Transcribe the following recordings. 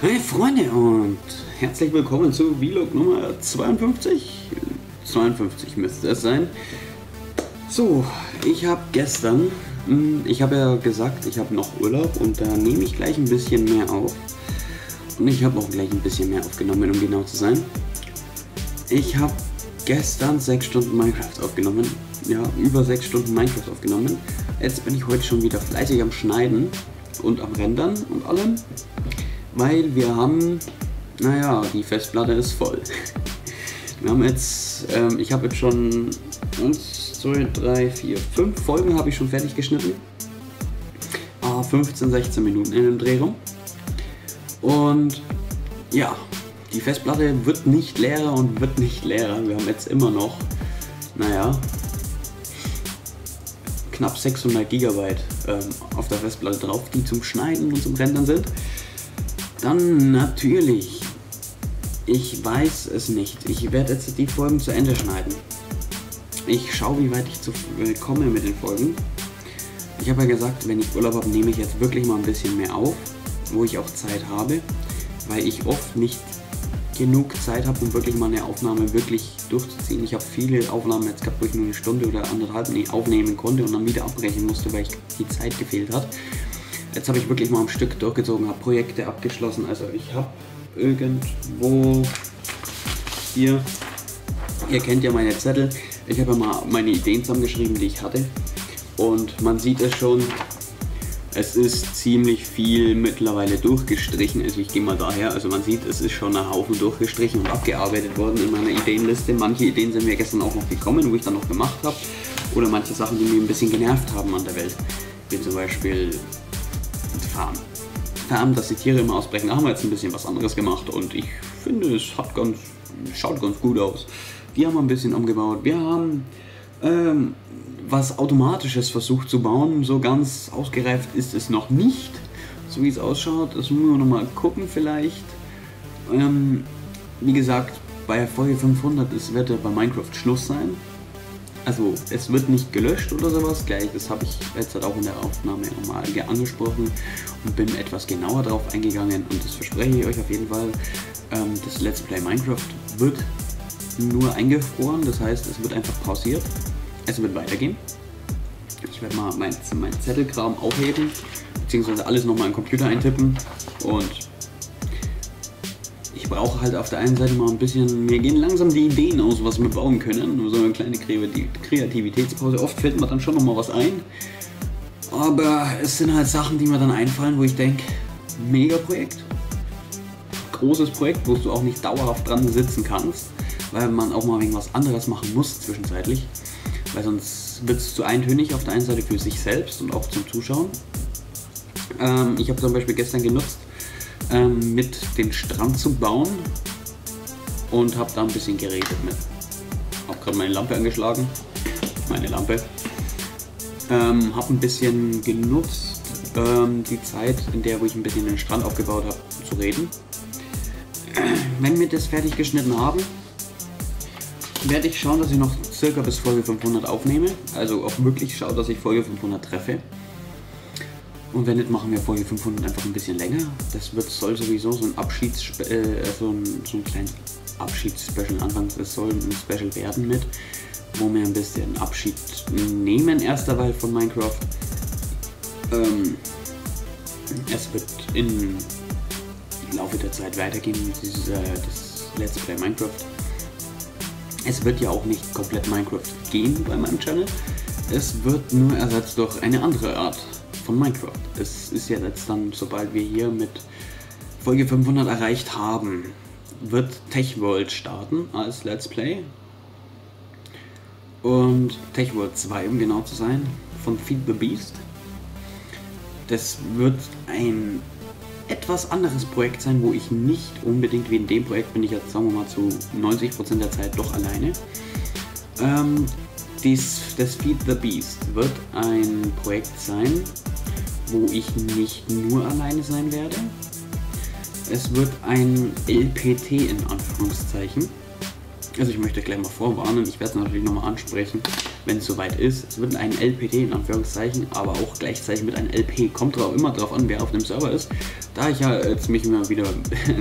Hi Freunde und herzlich willkommen zu Vlog Nummer 52. 52 müsste es sein. So, ich habe ja gesagt, ich habe noch Urlaub und da nehme ich gleich ein bisschen mehr auf. Und ich habe auch gleich ein bisschen mehr aufgenommen, um genau zu sein. Ich habe gestern 6 Stunden Minecraft aufgenommen. Ja, über 6 Stunden Minecraft aufgenommen. Jetzt bin ich heute schon wieder fleißig am Schneiden und am Rendern und allem. Weil wir haben, naja, die Festplatte ist voll. Wir haben jetzt, ich habe jetzt schon 1, 2, 3, 4, 5 Folgen habe ich schon fertig geschnitten. 15, 16 Minuten in dem Dreh rum. Und ja, die Festplatte wird nicht leerer und wird nicht leerer. Wir haben jetzt immer noch, naja, knapp 600 GB auf der Festplatte drauf, die zum Schneiden und zum Rendern sind. Dann natürlich, ich weiß es nicht, ich werde jetzt die Folgen zu Ende schneiden. Ich schaue, wie weit ich komme mit den Folgen. Ich habe ja gesagt, wenn ich Urlaub habe, nehme ich jetzt wirklich mal ein bisschen mehr auf, wo ich auch Zeit habe, weil ich oft nicht genug Zeit habe, um wirklich mal eine Aufnahme wirklich durchzuziehen. Ich habe viele Aufnahmen jetzt gehabt, wo ich nur eine Stunde oder anderthalb aufnehmen konnte und dann wieder abbrechen musste, weil die Zeit gefehlt hat. Jetzt habe ich wirklich mal am Stück durchgezogen, habe Projekte abgeschlossen, also ich habe irgendwo hier, ihr kennt ja meine Zettel, ich habe ja mal meine Ideen zusammengeschrieben, die ich hatte und man sieht es schon, es ist ziemlich viel mittlerweile durchgestrichen, also ich gehe mal daher, also man sieht, es ist schon ein Haufen durchgestrichen und abgearbeitet worden in meiner Ideenliste, manche Ideen sind mir gestern auch noch gekommen, wo ich dann noch gemacht habe oder manche Sachen, die mir ein bisschen genervt haben an der Welt, wie zum Beispiel Farm, dass die Tiere immer ausbrechen, da haben wir jetzt ein bisschen was anderes gemacht und ich finde, es hat schaut ganz gut aus. Wir haben ein bisschen umgebaut, wir haben was Automatisches versucht zu bauen, so ganz ausgereift ist es noch nicht, so wie es ausschaut, das müssen wir nochmal gucken vielleicht. Wie gesagt, bei Folge 500 wird ja bei Minecraft Schluss sein. Also es wird nicht gelöscht oder sowas, gleich, das habe ich jetzt auch in der Aufnahme nochmal angesprochen und bin etwas genauer darauf eingegangen und das verspreche ich euch auf jeden Fall. Das Let's Play Minecraft wird nur eingefroren, das heißt es wird einfach pausiert, es wird weitergehen. Ich werde mal mein Zettelkram aufheben, beziehungsweise alles nochmal in den Computer eintippen und ich brauche halt auf der einen Seite mal ein bisschen, mir gehen langsam die Ideen aus, was wir bauen können. So eine kleine Kreativitätspause. Oft fällt mir dann schon nochmal was ein. Aber es sind halt Sachen, die mir dann einfallen, wo ich denke, mega Projekt. Großes Projekt, wo du auch nicht dauerhaft dran sitzen kannst, weil man auch mal wegen was anderes machen muss zwischenzeitlich. Weil sonst wird es zu eintönig auf der einen Seite für sich selbst und auch zum Zuschauen. Ich habe zum Beispiel gestern genutzt, mit den Strand zu bauen und habe da ein bisschen geredet mit. Habe gerade meine Lampe angeschlagen, habe ein bisschen genutzt, die Zeit, in der wo ich ein bisschen den Strand aufgebaut habe, zu reden. Wenn wir das fertig geschnitten haben, werde ich schauen, dass ich noch circa bis Folge 500 aufnehme, also auch möglich schaue, dass ich Folge 500 treffe. Und wenn nicht, machen wir Folge 500 einfach ein bisschen länger. Das soll sowieso so ein kleines Abschiedsspecial anfangen. Es soll ein Special werden mit, wo wir ein bisschen Abschied nehmen ersterweil von Minecraft. Es wird im Laufe der Zeit weitergehen, das Let's Play Minecraft. Es wird ja auch nicht komplett Minecraft gehen bei meinem Channel. Es wird nur ersetzt durch eine andere Art von Minecraft. Es ist ja jetzt dann, sobald wir hier mit Folge 500 erreicht haben, wird Tech World starten als Let's Play und Tech World 2, um genau zu sein, von Feed the Beast. Das wird ein etwas anderes Projekt sein, wo ich nicht unbedingt wie in dem Projekt bin, ich jetzt sagen wir mal zu 90% der Zeit doch alleine. Das Feed the Beast wird ein Projekt sein, wo ich nicht nur alleine sein werde. Es wird ein LPT in Anführungszeichen. Also ich möchte gleich mal vorwarnen, ich werde es natürlich nochmal ansprechen, wenn es soweit ist. Es wird ein LPD in Anführungszeichen, aber auch gleichzeitig mit einem LP. Kommt drauf, immer drauf an, wer auf dem Server ist. Da ich ja jetzt mich immer wieder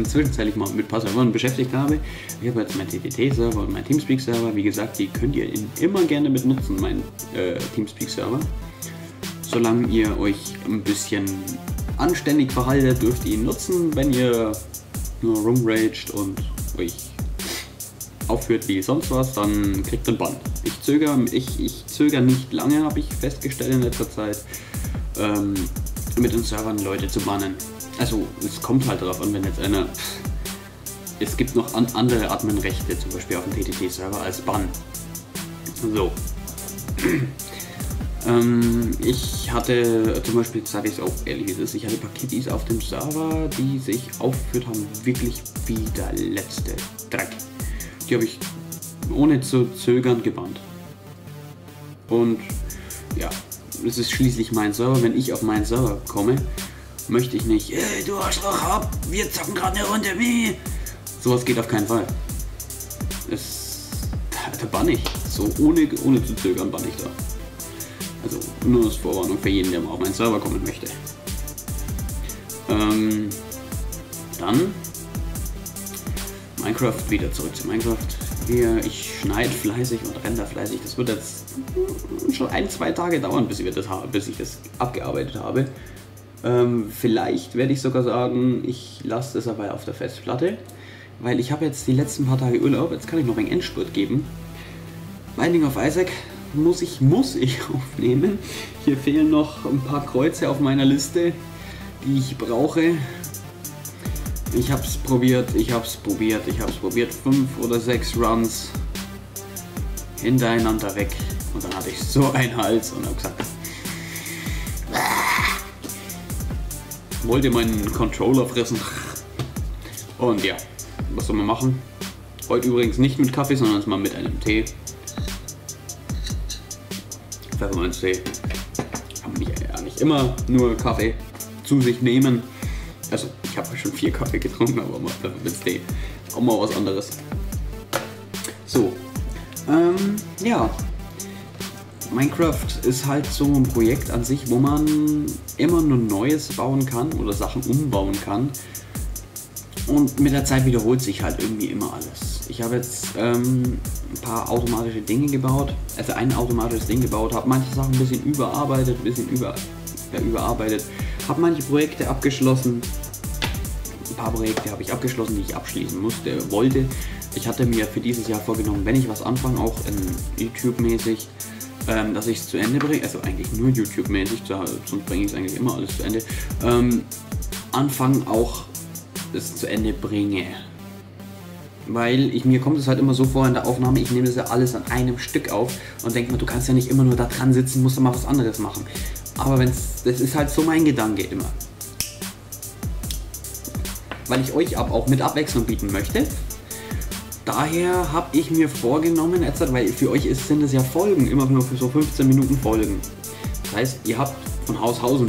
zwischenzeitlich mal mit ein paar Servern beschäftigt habe. Ich habe jetzt meinen TTT-Server und meinen Teamspeak-Server. Wie gesagt, die könnt ihr immer gerne mitnutzen, meinen Teamspeak-Server. Solange ihr euch ein bisschen anständig verhaltet, dürft ihr ihn nutzen. Wenn ihr nur rumraged und euch aufführt wie sonst was, dann kriegt ihr einen Bann. Ich zögere nicht lange, habe ich festgestellt in letzter Zeit, mit den Servern Leute zu bannen. Also es kommt halt darauf an, wenn jetzt einer... Es gibt noch andere Adminrechte, zum Beispiel auf dem TTT-Server, als Bann. So. Ich hatte zum Beispiel, sage ich es auch ehrlich, es ist, ich hatte Paketis auf dem Server, die sich aufgeführt haben, wirklich wie der letzte Dreck. Die habe ich ohne zu zögern gebannt. Und ja, es ist schließlich mein Server. Wenn ich auf meinen Server komme, möchte ich nicht, hey, du Arschloch, ab, wir zocken gerade eine Runde, wie? Sowas geht auf keinen Fall. Da bann ich. So ohne zu zögern bann ich da. Also nur als Vorwarnung für jeden, der mal auf meinen Server kommen möchte. Dann Minecraft, wieder zurück zu Minecraft. Ich schneide fleißig und render fleißig. Das wird jetzt schon ein, zwei Tage dauern, bis ich das abgearbeitet habe. Vielleicht werde ich sogar sagen, ich lasse das dabei auf der Festplatte, weil ich habe jetzt die letzten paar Tage Urlaub. Jetzt kann ich noch einen Endspurt geben. Binding of Isaac muss ich aufnehmen. Hier fehlen noch ein paar Kreuze auf meiner Liste, die ich brauche. Ich hab's probiert. 5 oder 6 Runs hintereinander weg. Und dann hatte ich so einen Hals und hab gesagt, wollt ihr meinen Controller fressen? Und ja, was soll man machen? Heute übrigens nicht mit Kaffee, sondern mal mit einem Tee. Pfefferminztee. Kann man ja nicht immer nur Kaffee zu sich nehmen. Also, ich habe schon 4 Kaffee getrunken, aber mal Pfefferminztee. Auch mal was anderes. So. Ja. Minecraft ist halt so ein Projekt an sich, wo man immer nur Neues bauen kann oder Sachen umbauen kann. Und mit der Zeit wiederholt sich halt irgendwie immer alles. Ich habe jetzt ein paar automatische Dinge gebaut, also ein automatisches Ding gebaut, habe manche Sachen ein bisschen überarbeitet, habe manche Projekte abgeschlossen. Ein paar Projekte habe ich abgeschlossen, die ich abschließen wollte. Ich hatte mir für dieses Jahr vorgenommen, wenn ich was anfange, auch in YouTube-mäßig, dass ich es zu Ende bringe, also eigentlich nur YouTube-mäßig, sonst bringe ich es eigentlich immer alles zu Ende, anfangen auch es zu Ende bringe. Weil mir kommt es halt immer so vor in der Aufnahme, ich nehme das ja alles an einem Stück auf und denke mir, du kannst ja nicht immer nur da dran sitzen, musst du mal was anderes machen. Aber das ist halt so mein Gedanke immer. Weil ich euch auch mit Abwechslung bieten möchte. Daher habe ich mir vorgenommen, weil für euch sind es ja Folgen, immer nur für so 15 Minuten Folgen. Das heißt, ihr habt von Haus aus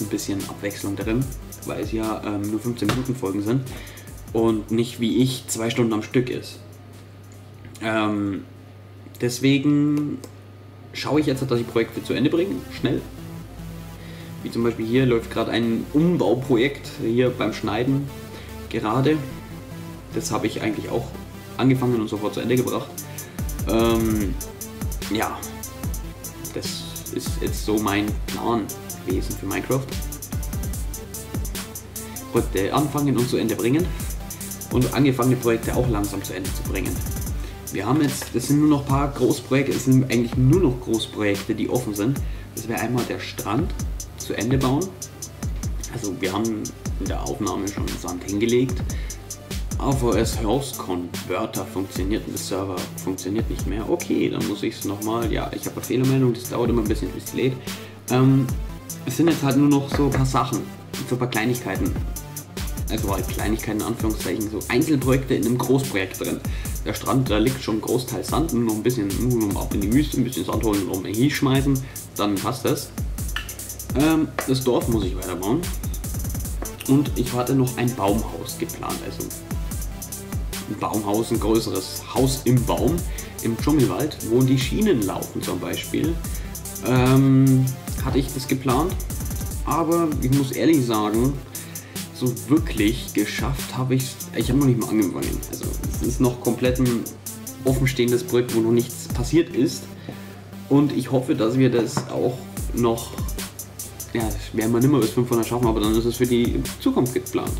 ein bisschen Abwechslung drin, weil es ja nur 15 Minuten Folgen sind und nicht wie ich 2 Stunden am Stück ist. Deswegen schaue ich jetzt, dass ich Projekte zu Ende bringe, schnell. Wie zum Beispiel hier läuft gerade ein Umbauprojekt hier beim Schneiden gerade. Das habe ich eigentlich auch angefangen und sofort zu Ende gebracht. Ja, das ist jetzt so mein Plan gewesen für Minecraft. Projekte anfangen und zu Ende bringen und angefangene Projekte auch langsam zu Ende zu bringen. Wir haben jetzt, das sind nur noch ein paar Großprojekte, es sind eigentlich nur noch Großprojekte, die offen sind. Das wäre einmal der Strand zu Ende bauen. Also wir haben in der Aufnahme schon Sand hingelegt. AVS Host Converter funktioniert und der Server funktioniert nicht mehr. Okay, dann muss ich es nochmal, ja, ich habe eine Fehlermeldung, das dauert immer ein bisschen, bis es lädt. Es sind jetzt halt nur noch so ein paar Sachen, so ein paar Kleinigkeiten. Also halt Kleinigkeiten in Anführungszeichen, so Einzelprojekte in einem Großprojekt drin. Der Strand, da liegt schon ein Großteil Sand, nur noch ab in die Wüste, ein bisschen Sand holen und noch mal hier schmeißen, dann passt das. Das Dorf muss ich weiterbauen und ich hatte noch ein Baumhaus geplant, also ein Baumhaus, ein größeres Haus im Baum, im Dschungelwald, wo die Schienen laufen zum Beispiel. Hatte ich das geplant, aber ich muss ehrlich sagen, so wirklich geschafft habe ich es. Ich habe noch nicht mal angefangen. Also es ist noch komplett ein offenstehendes Projekt, wo noch nichts passiert ist. Und ich hoffe, dass wir das auch noch, ja, werden wir nicht mehr bis 500 schaffen, aber dann ist es für die Zukunft geplant.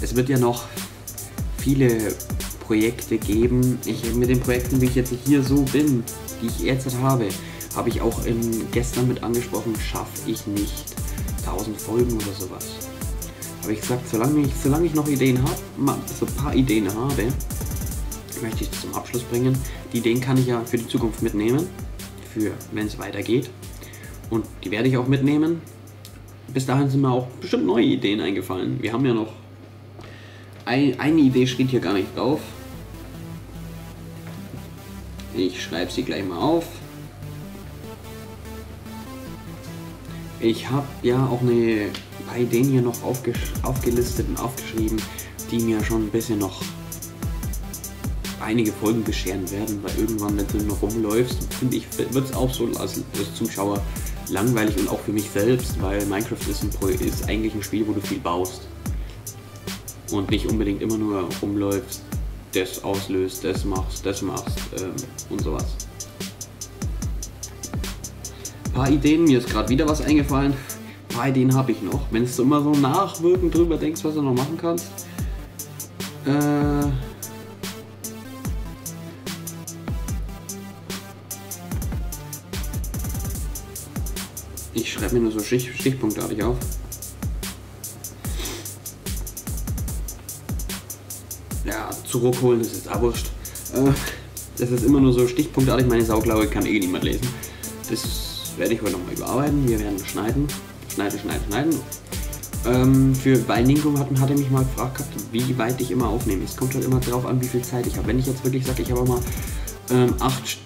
Es wird ja noch viele Projekte geben. Ich, mit den Projekten, wie ich jetzt hier so bin, die ich jetzt habe ich auch gestern mit angesprochen, schaffe ich nicht 1000 Folgen oder sowas. Habe ich gesagt, solange ich noch Ideen habe, so ein paar Ideen habe, möchte ich das zum Abschluss bringen. Die Ideen kann ich ja für die Zukunft mitnehmen, für wenn es weitergeht. Und die werde ich auch mitnehmen. Bis dahin sind mir auch bestimmt neue Ideen eingefallen. Wir haben ja noch eine Idee, steht hier gar nicht drauf. Ich schreibe sie gleich mal auf. Ich habe ja auch ein paar Ideen hier noch aufgelistet und aufgeschrieben, die mir schon ein bisschen noch einige Folgen bescheren werden, weil irgendwann, wenn du noch rumläufst, finde ich, wird es auch so als Zuschauer langweilig und auch für mich selbst, weil Minecraft ist eigentlich ein Spiel, wo du viel baust und nicht unbedingt immer nur rumläufst, das auslöst, das machst und sowas. Ein paar Ideen, mir ist gerade wieder was eingefallen, ein paar Ideen habe ich noch. Wenn du immer so nachwirkend drüber denkst, was du noch machen kannst, ich schreibe mir nur so stichpunktartig auf. Ja, zurückholen ist jetzt auch wurscht. Das ist immer nur so stichpunktartig. Meine Sauklaue kann eh niemand lesen. Das werde ich heute nochmal überarbeiten. Wir werden schneiden. Bei Ninkum hat er mich mal gefragt, wie weit ich immer aufnehme. Es kommt halt immer darauf an, wie viel Zeit ich habe. Wenn ich jetzt wirklich sage, ich habe mal 6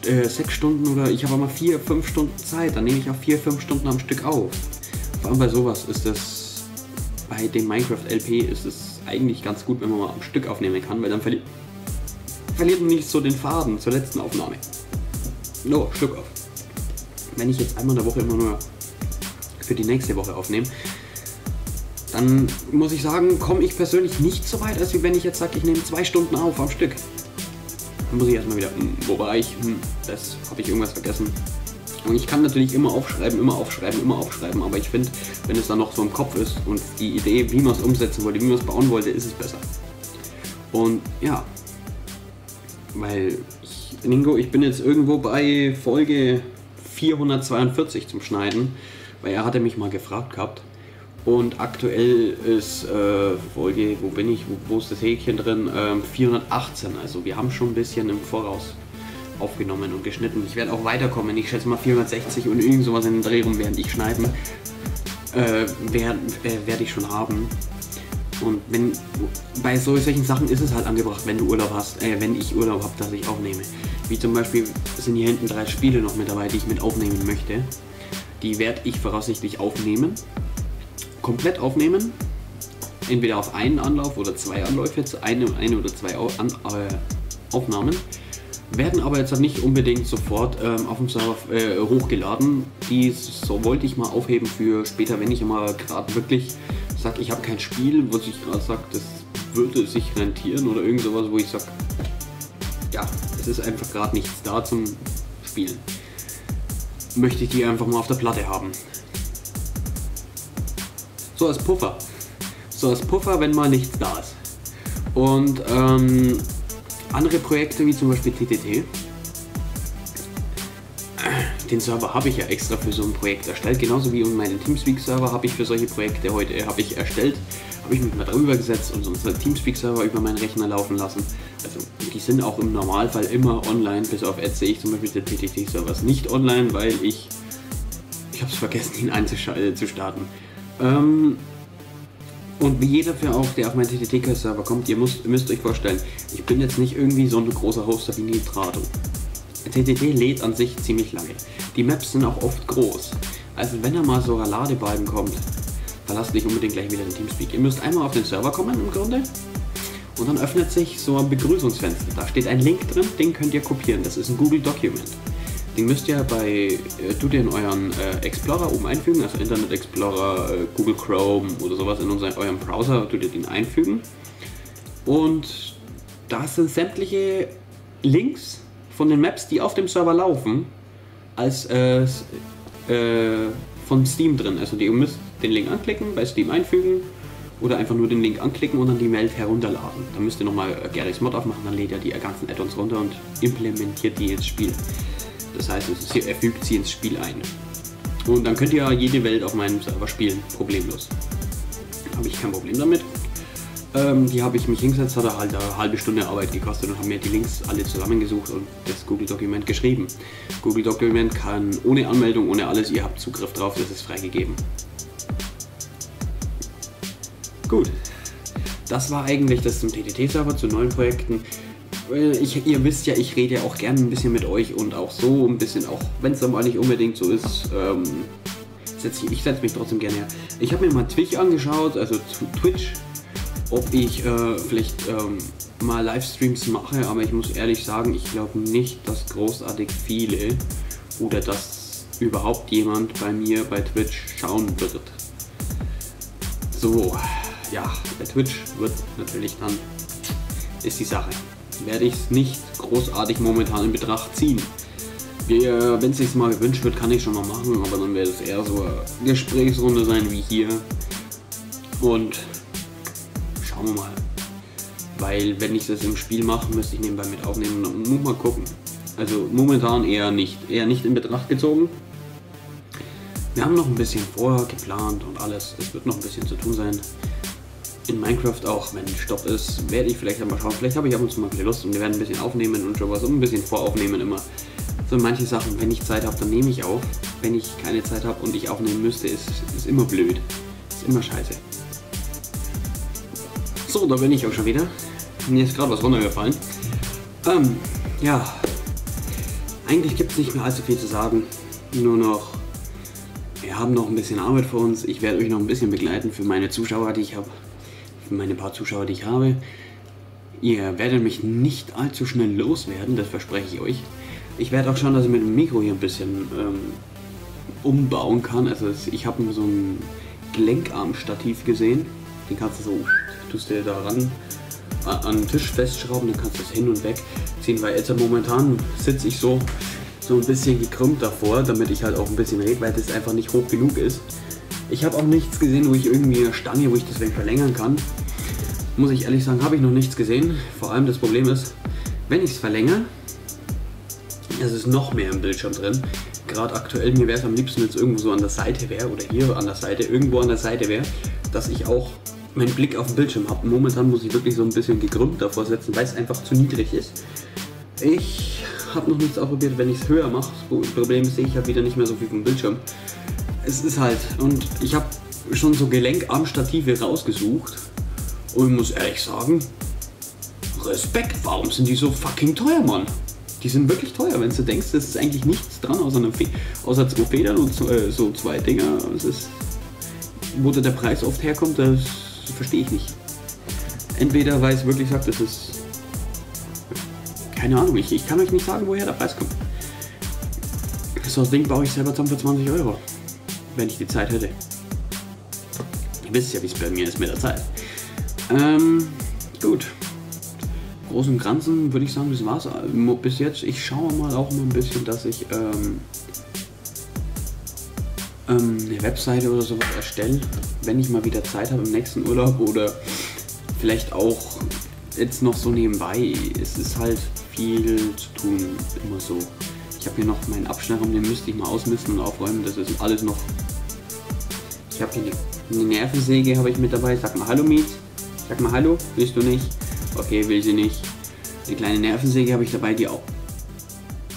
Stunden oder ich habe mal 4-5 Stunden Zeit, dann nehme ich auch 4-5 Stunden am Stück auf. Vor allem bei sowas ist das, bei dem Minecraft LP ist es eigentlich ganz gut, wenn man mal am Stück aufnehmen kann, weil dann verliert man nicht so den Faden zur letzten Aufnahme. No, Stück auf. Wenn ich jetzt einmal in der Woche immer nur für die nächste Woche aufnehme, dann muss ich sagen, komme ich persönlich nicht so weit, als wenn ich jetzt sage, ich nehme 2 Stunden auf am Stück. Muss ich erstmal wieder, wobei ich, das habe ich irgendwas vergessen. Und ich kann natürlich immer aufschreiben, aber ich finde, wenn es dann noch so im Kopf ist und die Idee, wie man es umsetzen wollte, wie man es bauen wollte, ist es besser. Und ja, weil, ich bin jetzt irgendwo bei Folge 442 zum Schneiden, weil er hatte mich mal gefragt gehabt. Und aktuell ist Folge, wo ist das Häkchen drin? 418, also wir haben schon ein bisschen im Voraus aufgenommen und geschnitten. Ich werde auch weiterkommen, ich schätze mal 460 und irgend sowas in den Dreh rum, während ich schneiden, werde ich schon haben. Und wenn, bei solchen Sachen ist es halt angebracht, wenn du Urlaub hast, wenn ich Urlaub habe, dass ich aufnehme. Wie zum Beispiel sind hier hinten 3 Spiele noch mit dabei, die ich mit aufnehmen möchte. Die werde ich voraussichtlich aufnehmen. Komplett aufnehmen, entweder auf einen Anlauf oder 2 Anläufe, jetzt eine oder 2 Aufnahmen, werden aber jetzt nicht unbedingt sofort auf dem Server hochgeladen. Die so wollte ich mal aufheben für später, wenn ich mal gerade wirklich sage, ich habe kein Spiel, wo ich gerade sage, das würde sich rentieren oder irgend sowas, wo ich sage, ja, es ist einfach gerade nichts da zum Spielen. Möchte ich die einfach mal auf der Platte haben. So als Puffer, wenn mal nichts da ist. Und andere Projekte wie zum Beispiel TTT. Den Server habe ich ja extra für so ein Projekt erstellt, genauso wie meinen Teamspeak-Server habe ich für solche Projekte heute erstellt. Habe ich mich mal drüber gesetzt und unseren Teamspeak-Server über meinen Rechner laufen lassen. Also die sind auch im Normalfall immer online, bis auf Ads sehe ich zum Beispiel den TTT-Server ist nicht online, weil ich habe es vergessen, ihn einzustarten. Und wie jeder der auf meinen TTT-Server kommt, ihr müsst euch vorstellen, ich bin jetzt nicht irgendwie so ein großer Hoster wie Nitrado. TTT lädt an sich ziemlich lange. Die Maps sind auch oft groß. Also wenn er mal so ein Ladebalken kommt, verlasst nicht unbedingt gleich wieder den Teamspeak. Ihr müsst einmal auf den Server kommen im Grunde und dann öffnet sich so ein Begrüßungsfenster. Da steht ein Link drin, den könnt ihr kopieren. Das ist ein Google Document. Den müsst ihr bei tut ihr in euren Explorer oben einfügen, also Internet Explorer, Google Chrome oder sowas in eurem Browser, tut ihr den einfügen. Und da sind sämtliche Links von den Maps, die auf dem Server laufen, als von Steam drin. Also ihr müsst den Link anklicken, bei Steam einfügen oder einfach nur den Link anklicken und dann die Meld herunterladen. Dann müsst ihr nochmal Garry's Mod aufmachen, dann lädt ihr die ganzen Add-ons runter und implementiert die ins Spiel. Das heißt, er fügt sie ins Spiel ein. Und dann könnt ihr jede Welt auf meinem Server spielen, problemlos. Habe ich kein Problem damit. Die habe ich mich hingesetzt, hat halt eine halbe Stunde Arbeit gekostet und habe mir die Links alle zusammengesucht und das Google-Dokument geschrieben. Google-Dokument kann ohne Anmeldung, ohne alles, ihr habt Zugriff drauf, das ist freigegeben. Gut, das war eigentlich das zum TTT-Server, zu neuen Projekten. Ihr wisst ja, ich rede ja auch gerne ein bisschen mit euch und auch so ein bisschen, auch wenn es dann mal nicht unbedingt so ist, ich setze mich trotzdem gerne her. Ich habe mir mal Twitch angeschaut, also Twitch, ob ich vielleicht mal Livestreams mache, aber ich muss ehrlich sagen, ich glaube nicht, dass großartig viele oder dass überhaupt jemand bei mir bei Twitch schauen wird. So, ja, bei Twitch wird natürlich dann, ist die Sache. Werde ich es nicht großartig momentan in Betracht ziehen. Wenn es sich mal gewünscht wird, kann ich schon mal machen, aber dann wird es eher so eine Gesprächsrunde sein wie hier. Und schauen wir mal. Weil wenn ich das im Spiel mache, müsste ich nebenbei mit aufnehmen und muss mal gucken. Also momentan eher nicht in Betracht gezogen. Wir haben noch ein bisschen vorher geplant und alles. Es wird noch ein bisschen zu tun sein. In Minecraft auch, wenn Stopp ist, werde ich vielleicht einmal schauen. Vielleicht habe ich ab und zu mal wieder Lust und wir werden ein bisschen aufnehmen und sowas und ein bisschen voraufnehmen immer. So manche Sachen, wenn ich Zeit habe, dann nehme ich auf. Wenn ich keine Zeit habe und ich aufnehmen müsste, ist immer blöd. Ist immer scheiße. So, da bin ich auch schon wieder. Mir ist gerade was runtergefallen. Ja. Eigentlich gibt es nicht mehr allzu viel zu sagen. Nur noch, wir haben noch ein bisschen Arbeit vor uns. Ich werde euch noch ein bisschen begleiten für meine Zuschauer, die ich habe. Meine paar Zuschauer, die ich habe. Ihr werdet mich nicht allzu schnell loswerden, das verspreche ich euch. Ich werde auch schauen, dass ich mit dem Mikro hier ein bisschen umbauen kann. Also ich habe so ein Gelenkarmstativ gesehen. Den kannst du so, tust du da ran, an den Tisch festschrauben, dann kannst du es hin und weg ziehen, weil jetzt momentan sitze ich so ein bisschen gekrümmt davor, damit ich halt auch ein bisschen rede, weil das einfach nicht hoch genug ist. Ich habe auch nichts gesehen, wo ich irgendwie eine Stange, wo ich das weg verlängern kann. Muss ich ehrlich sagen, habe ich noch nichts gesehen. Vor allem das Problem ist, wenn ich es verlängere, es ist noch mehr im Bildschirm drin. Gerade aktuell, mir wäre es am liebsten, wenn es irgendwo so an der Seite wäre oder hier an der Seite, irgendwo an der Seite wäre, dass ich auch meinen Blick auf den Bildschirm habe. Momentan muss ich wirklich so ein bisschen gekrümmt davor setzen, weil es einfach zu niedrig ist. Ich habe noch nichts ausprobiert, wenn ich es höher mache. Das Problem ist, ich habe wieder nicht mehr so viel vom Bildschirm. Es ist halt, und ich habe schon so Gelenkarmstative rausgesucht und ich muss ehrlich sagen, Respekt, warum sind die so fucking teuer, Mann? Die sind wirklich teuer, wenn du denkst, das ist eigentlich nichts dran, außer 2 Federn und so 2 Dinger. Es ist, wo der Preis oft herkommt, das verstehe ich nicht. Entweder weil es wirklich sagt, das ist, keine Ahnung, ich kann euch nicht sagen, woher der Preis kommt. So ein Ding baue ich selber zusammen für 20 Euro. Wenn ich die Zeit hätte. Ihr wisst ja, wie es bei mir ist mit der Zeit. Gut. Groß und Ganzen würde ich sagen, das war's bis jetzt. Ich schaue mal auch mal ein bisschen, dass ich eine Webseite oder sowas erstelle, wenn ich mal wieder Zeit habe im nächsten Urlaub oder vielleicht auch jetzt noch so nebenbei. Es ist halt viel zu tun, immer so. Ich habe hier noch meinen Abschnellraum, den müsste ich mal ausmisten und aufräumen, das ist alles noch. Ich habe hier eine Nervensäge habe ich mit dabei, sag mal hallo Miet, sag mal hallo, willst du nicht? Okay, will sie nicht. Eine kleine Nervensäge habe ich dabei, die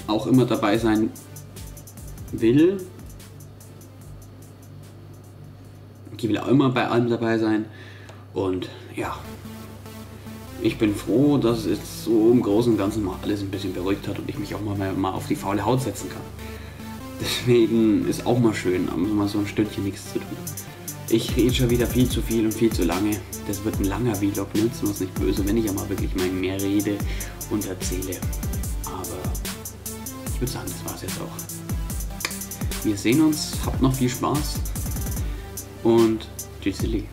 auch immer dabei sein will. Die will auch immer bei allem dabei sein und ja. Ich bin froh, dass es so im Großen und Ganzen mal alles ein bisschen beruhigt hat und ich mich auch mal auf die faule Haut setzen kann. Deswegen ist auch mal schön, aber mal so ein Stündchen nichts zu tun. Ich rede schon wieder viel zu viel und viel zu lange. Das wird ein langer Vlog, nützt uns nicht böse, wenn ich aber wirklich mal mehr rede und erzähle. Aber ich würde sagen, das war's jetzt auch. Wir sehen uns, habt noch viel Spaß und tschüsseli.